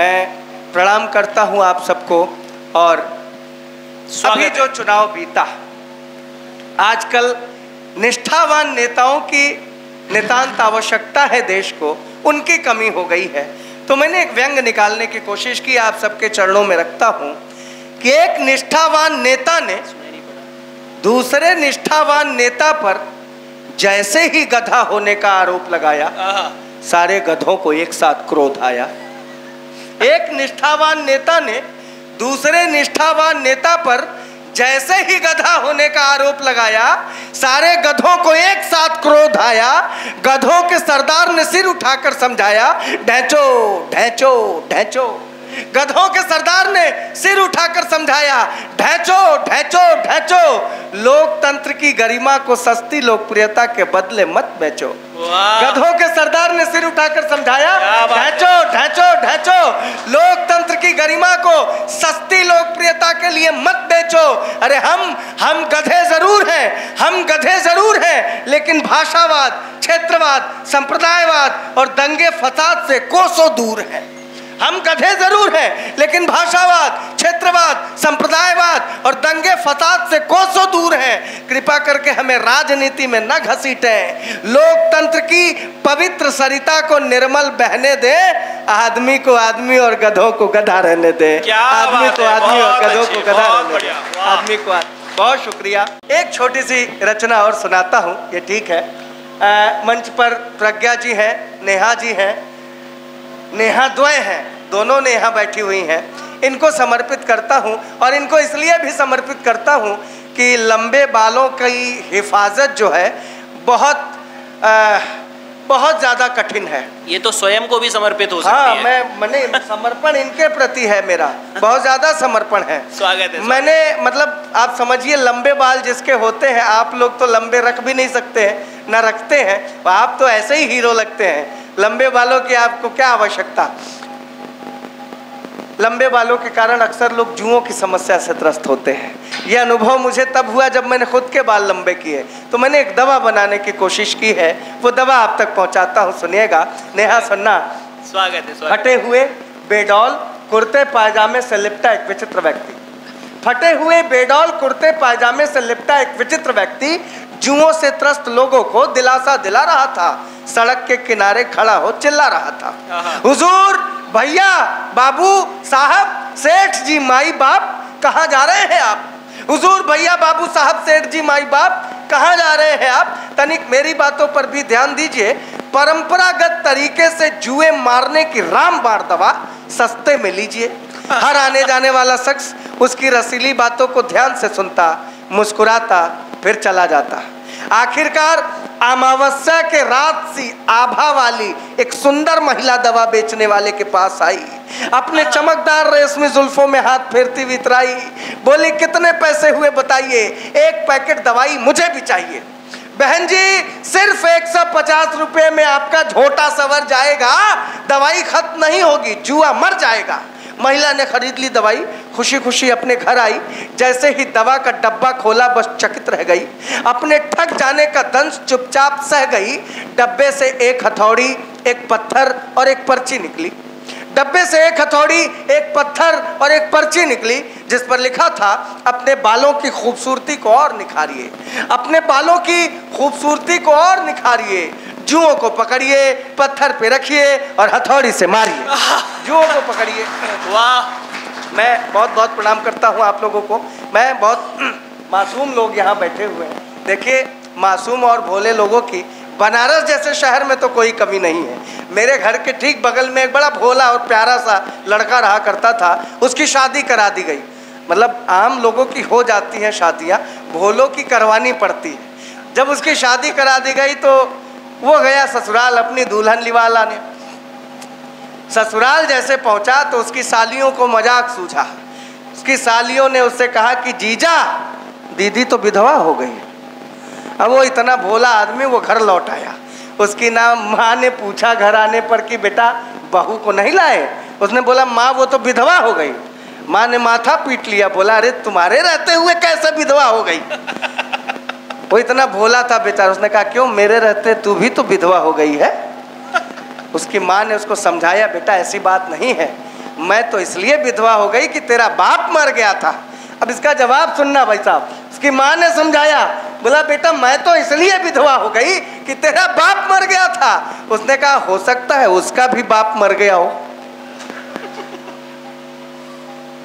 मैं प्रणाम करता हूं आप सबको। और अभी जो चुनाव बीता, आजकल निष्ठावान नेताओं की नितांत आवश्यकता है देश को, उनकी कमी हो गई है। तो मैंने एक व्यंग निकालने की कोशिश की, आप सबके चरणों में रखता हूं कि एक निष्ठावान नेता ने दूसरे निष्ठावान नेता पर जैसे ही गधा होने का आरोप लगाया, सारे गधों को एक साथ क्रोध आया। एक निष्ठावान नेता ने दूसरे निष्ठावान नेता पर जैसे ही गधा होने का आरोप लगाया, सारे गधों को एक साथ क्रोध आया। गधों के सरदार ने सिर उठाकर समझाया, ढैंचो ढैंचो ढैंचो। गधों के सरदार ने सिर उठाकर समझाया, ढैंचो ढैंचो ढैंचो। लोकतंत्र की गरिमा को सस्ती लोकप्रियता के बदले मत बेचो। गधों के सरदार ने सिर उठाकर समझाया, ढैंचो ढैंचो ढैंचो। लोकतंत्र की गरिमा को सस्ती लोकप्रियता के लिए मत बेचो। अरे हम गधे जरूर हैं, हम गधे जरूर हैं, लेकिन भाषावाद, क्षेत्रवाद, संप्रदायवाद और दंगे फसाद से कोसों दूर है। हम गधे जरूर हैं, लेकिन भाषावाद, क्षेत्रवाद, संप्रदायवाद और दंगे फसाद से कोसों दूर हैं। कृपा करके हमें राजनीति में न घसीटें। लोकतंत्र की पवित्र सरिता को निर्मल बहने दें। आदमी को आदमी और गधों को गधा रहने दें। आदमी को आदमी और गधों को गधा रहने दें। आदमी को आदमी। बहुत शुक्रिया। एक छोटी सी रचना और सुनाता हूँ, ये ठीक है। मंच पर प्रज्ञा जी हैं, नेहा जी हैं, नेहा द्वय हैं, दोनों नेहा बैठी हुई हैं। इनको समर्पित करता हूं, और इनको इसलिए भी समर्पित करता हूं कि लंबे बालों की हिफाजत जो है बहुत ज़्यादा कठिन है। ये तो स्वयं को भी समर्पित हो सकती है। मैंने समर्पण इनके प्रति है, मेरा बहुत ज़्यादा समर्पण है। स्वागत है। मैंने मतलब आप समझिए, लंबे बाल जिसके होते हैं, आप लोग तो लंबे रख भी नहीं सकते हैं, ना रखते हैं, आप तो ऐसे ही हीरो लगते हैं। लंबे बालों की आपको क्या आवश्यकता? लंबे बालों के कारण अक्सर लोग जुओं की समस्या से त्रस्त होते हैं। यह अनुभव मुझे तब हुआ जब मैंने खुद के बाल लंबे किए। तो मैंने एक दवा बनाने की कोशिश की है, वो दवा आप तक पहुंचाता हूं, सुनिएगा। नेहा सुनना। स्वागत है, स्वागत। फटे हुए बेडौल कुर्ते पायजामे से लिपटा एक विचित्र व्यक्ति। फटे हुए बेडौल कुर्ते पायजामे से लिपटा एक विचित्र व्यक्ति जुओं से त्रस्त लोगों को दिलासा दिला रहा था। सड़क के किनारे खड़ा हो चिल्ला रहा था, हुजूर, भैया, बाबू, साहब, सेठ जी, माई बाप, कहाँ जा रहे हैं आप? हुजूर, भैया, बाबू, साहब, सेठ जी, माई बाप, कहाँ जा रहे हैं आप? तनिक मेरी बातों पर भी ध्यान दीजिए। परंपरागत तरीके से जुए मारने की रामबाण दवा सस्ते में लीजिए। हर आने जाने वाला शख्स उसकी रसीली बातों को ध्यान से सुनता, मुस्कुराता, फिर चला जाता। आखिरकार अमावस्या के रात सी आभा वाली एक सुंदर महिला दवा बेचने वाले के पास आई। अपने चमकदार रेशमी जुल्फों में हाथ फेरती वितराई। बोली, कितने पैसे हुए बताइए, एक पैकेट दवाई मुझे भी चाहिए। बहन जी, सिर्फ 150 रुपये में आपका झोटा सवर जाएगा, दवाई खत्म नहीं होगी, जुआ मर जाएगा। महिला ने खरीद ली दवाई, खुशी खुशी अपने घर आई। जैसे ही दवा का डब्बा खोला, बस चकित रह गई। अपने ठग जाने का दंश चुपचाप सह गई। डब्बे से एक हथौड़ी, एक पत्थर और एक पर्ची निकली। डब्बे से एक हथौड़ी, एक पत्थर और एक पर्ची निकली, जिस पर लिखा था, अपने बालों की खूबसूरती को और निखारिए, अपने बालों की खूबसूरती को और निखारिए, जुओं को पकड़िए, पत्थर पे रखिए और हथौड़ी से मारिए। जुओं को पकड़िए। वाह। मैं बहुत बहुत प्रणाम करता हूँ आप लोगों को। मैं बहुत मासूम लोग यहाँ बैठे हुए हैं। देखिए, मासूम और भोले लोगों की बनारस जैसे शहर में तो कोई कमी नहीं है। मेरे घर के ठीक बगल में एक बड़ा भोला और प्यारा सा लड़का रहा करता था, उसकी शादी करा दी गई। मतलब आम लोगों की हो जाती हैं शादियाँ, भोलों की करवानी पड़ती है। जब उसकी शादी करा दी गई तो वो गया ससुराल अपनी दुल्हन लिवाला ने। ससुराल जैसे पहुंचा तो उसकी सालियों को मजाक सूझा। उसकी सालियों ने उससे कहा कि जीजा, दीदी तो विधवा हो गई। अब वो इतना भोला आदमी वो घर लौट आया। उसकी ना माँ ने पूछा घर आने पर कि बेटा बहू को नहीं लाए? उसने बोला, माँ वो तो विधवा हो गई। माँ ने माथा पीट लिया, बोला, अरे तुम्हारे रहते हुए कैसे विधवा हो गई? वो इतना भोला था बेचारा, उसने कहा, क्यों, मेरे रहते तू भी तो विधवा हो गई है। उसकी माँ ने उसको समझाया, बेटा ऐसी बात नहीं है, मैं तो इसलिए विधवा हो गई कि तेरा बाप मर गया था। अब इसका जवाब सुनना भाई साहब। उसकी माँ ने समझाया, बोला बेटा मैं तो इसलिए विधवा हो गई कि तेरा बाप मर गया था। उसने कहा हो सकता है उसका भी बाप मर गया हो।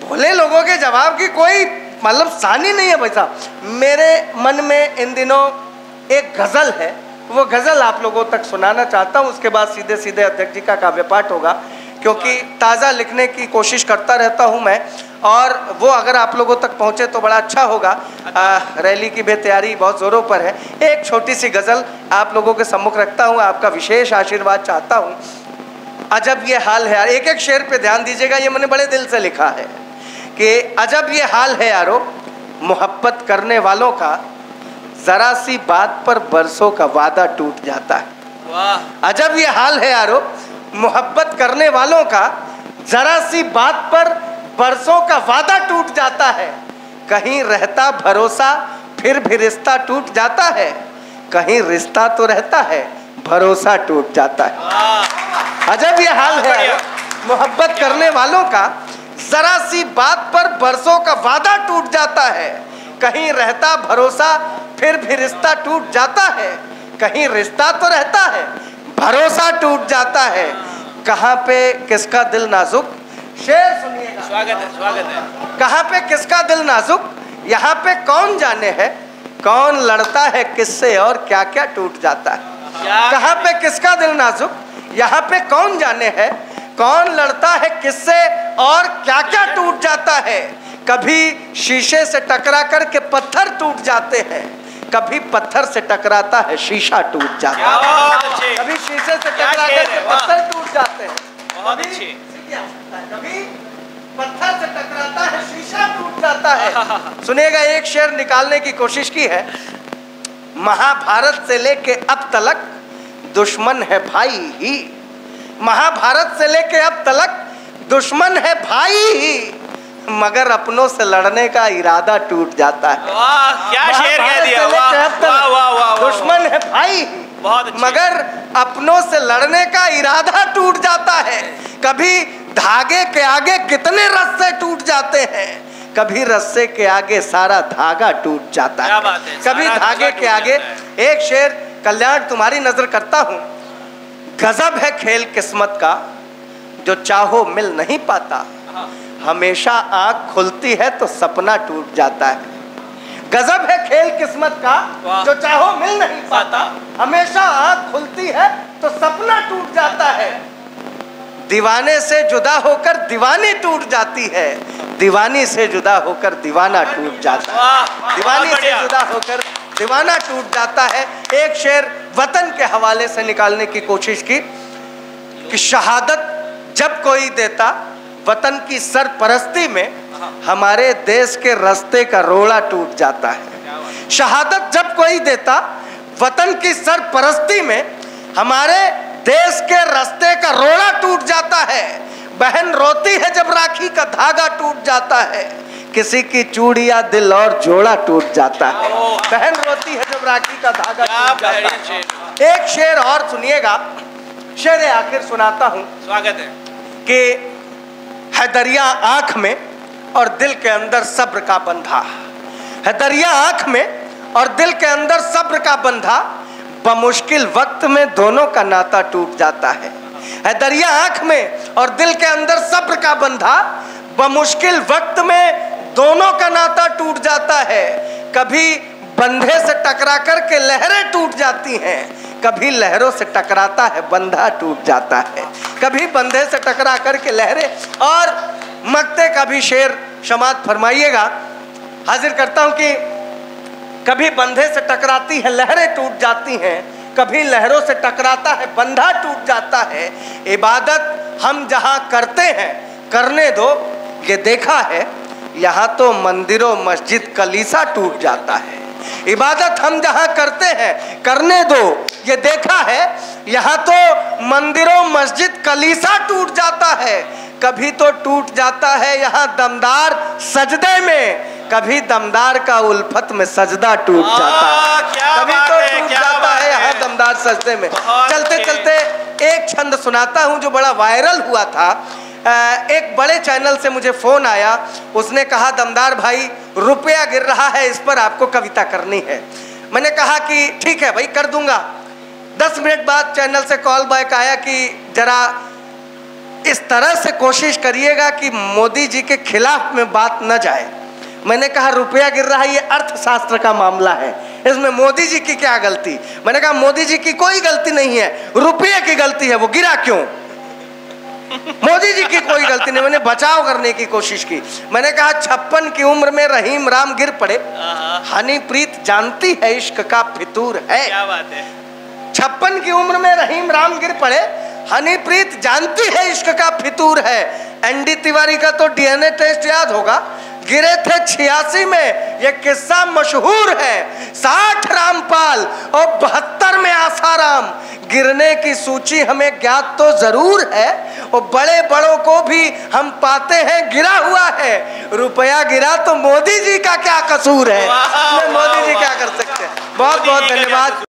भोले लोगों के जवाब की कोई मतलब सानी नहीं है भाई साहब। मेरे मन में इन दिनों एक गज़ल है, वो गज़ल आप लोगों तक सुनाना चाहता हूँ। उसके बाद सीधे सीधे अध्यक्ष जी का काव्य पाठ होगा, क्योंकि ताज़ा लिखने की कोशिश करता रहता हूँ मैं, और वो अगर आप लोगों तक पहुँचे तो बड़ा अच्छा होगा। रैली की बेतैयारी बहुत ज़ोरों पर है। एक छोटी सी गज़ल आप लोगों के सम्मुख रखता हूँ, आपका विशेष आशीर्वाद चाहता हूँ। अजब ये हाल है यार, एक एक शेर पे ध्यान दीजिएगा, ये मैंने बड़े दिल से लिखा है कि अजब ये हाल है यारो मोहब्बत करने वालों का, ज़रा सी बात पर बरसों का वादा टूट जाता है। वाह। अजब ये हाल है यारो मोहब्बत करने वालों का, ज़रा सी बात पर बरसों का वादा टूट जाता है। कहीं रहता भरोसा फिर भी रिश्ता टूट जाता है, कहीं रिश्ता तो रहता है भरोसा टूट जाता है। अजब ये हाल है मोहब्बत करने वालों का, जरा सी बात पर बरसों का वादा टूट जाता है। कहीं रहता भरोसा फिर भी रिश्ता टूट जाता है, कहीं रिश्ता तो रहता है भरोसा टूट जाता है। कहाँ पे किसका दिल नाजुक, शेर सुनिएगा। स्वागत है, स्वागत है। कहाँ पे किसका दिल नाजुक, यहाँ पे कौन जाने है, कौन लड़ता है किससे और क्या क्या टूट जाता है। कहाँ पे किसका दिल नाजुक, यहाँ पे कौन जाने है, कौन लड़ता है किससे और क्या क्या टूट जाता है। कभी शीशे से टकरा करके पत्थर टूट जाते हैं, कभी पत्थर से टकराता है शीशा टूट जाता है, कभी शीशे से टकरा करके पत्थर टूट जाते हैं, कभी पत्थर से टकराता है शीशा टूट जाता है। सुनेगा, एक शेर निकालने की कोशिश की है। महाभारत से लेके अब तलक दुश्मन है भाई ही, महाभारत से लेके अब तलक दुश्मन है भाई ही, मगर अपनों से लड़ने का इरादा टूट जाता है। वाह, क्या शेर कह दिया। वाह वाह वाह। दुश्मन है भाई ही, मगर अपनों से लड़ने का इरादा टूट जाता है। कभी धागे के आगे कितने रस्से टूट जाते हैं, कभी रस्से के आगे सारा धागा टूट जाता है, कभी धागे के आगे। एक शेर कल्याण तुम्हारी नजर करता हूँ। गजब है खेल किस्मत का, जो चाहो मिल नहीं पाता, हमेशा आँख खुलती है तो सपना टूट जाता है। गजब है खेल किस्मत का, जो चाहो मिल नहीं पाता, हमेशा आँख खुलती है तो सपना टूट जाता है। दीवाने से जुदा होकर दीवानी टूट जाती है, दीवानी से जुदा होकर दीवाना टूट जाता है, दीवानी से जुदा होकर दीवाना टूट जाता है। एक शेर वतन के हवाले से निकालने की कोशिश की कि शहादत जब कोई देता वतन की सरपरस्ती में, हमारे देश के रास्ते का रोड़ा टूट जाता है। शहादत जब कोई देता वतन की सरपरस्ती में, हमारे देश के रास्ते का रोड़ा टूट जाता है। बहन रोती है जब राखी का धागा टूट जाता है, किसी की चूड़िया दिल और जोड़ा टूट जाता है। बहन रोती है जब राखी का धागा टूट जाता है। एक शेर और सुनिएगा, शेर आखिर सुनाता हूँ। स्वागत है। कि है दरिया आँख में और दिल के अंदर सब्र का बंधा, है दरिया आँख में और दिल के अंदर सब्र का बंधा, बमुश्किल वक्त में दोनों का नाता टूट जाता है। है दरिया आँख में और दिल के अंदर सब्र का बंधा, बमुश्किल वक्त में दोनों का नाता टूट जाता है। कभी बंधे से टकरा करके लहरें टूट जाती हैं, कभी लहरों से टकराता है बंधा टूट जाता है, कभी बंधे से टकरा करके लहरें। और मक्ते का भी शेर समात फरमाइएगा, हाजिर करता हूँ कि कभी बंधे से टकराती है लहरें टूट जाती हैं, कभी लहरों से टकराता है बंधा टूट जाता है। इबादत हम जहाँ करते हैं करने दो, ये देखा है यहाँ तो मंदिरों मस्जिद कलीसा टूट जाता है। इबादत हम जहाँ करते हैं करने दो, ये देखा है यहाँ तो मंदिरों मस्जिद कलीसा टूट जाता है। कभी तो टूट जाता है यहाँ दमदार सजदे में, कभी दमदार का उल्फत में सजदा टूट जाता है, कभी तो टूट जाता है यहाँ दमदार सजदे में। चलते चलते एक छंद सुनाता हूँ जो बड़ा वायरल हुआ था। एक बड़े चैनल से मुझे फ़ोन आया, उसने कहा दमदार भाई रुपया गिर रहा है, इस पर आपको कविता करनी है। मैंने कहा कि ठीक है भाई कर दूंगा। 10 मिनट बाद चैनल से कॉल बैक आया कि जरा इस तरह से कोशिश करिएगा कि मोदी जी के खिलाफ में बात न जाए। मैंने कहा रुपया गिर रहा है ये अर्थशास्त्र का मामला है, इसमें मोदी जी की क्या गलती। मैंने कहा मोदी जी की कोई गलती नहीं है, रुपये की गलती है। वो गिरा क्यों? मोदी जी की कोई गलती नहीं। मैंने बचाव करने की कोशिश की। मैंने कहा 56 की उम्र में रहीम राम गिर पड़े, हनीप्रीत जानती है इश्क का फितूर है। क्या बात है, 56 की उम्र में रहीम राम गिर पड़े, हनीप्रीत जानती है इश्क का फितूर है। एनडी तिवारी का तो डीएनए टेस्ट याद होगा, गिरे थे 86 में, ये किस्सा मशहूर है। 60 रामपाल और 72 में आसाराम, गिरने की सूची हमें ज्ञात तो जरूर है और बड़े बड़ों को भी हम पाते हैं गिरा हुआ है। रुपया गिरा तो मोदी जी का क्या कसूर है? मोदी जी क्या कर सकते हैं। बहुत बहुत धन्यवाद।